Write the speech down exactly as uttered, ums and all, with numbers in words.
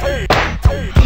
Hey, hey.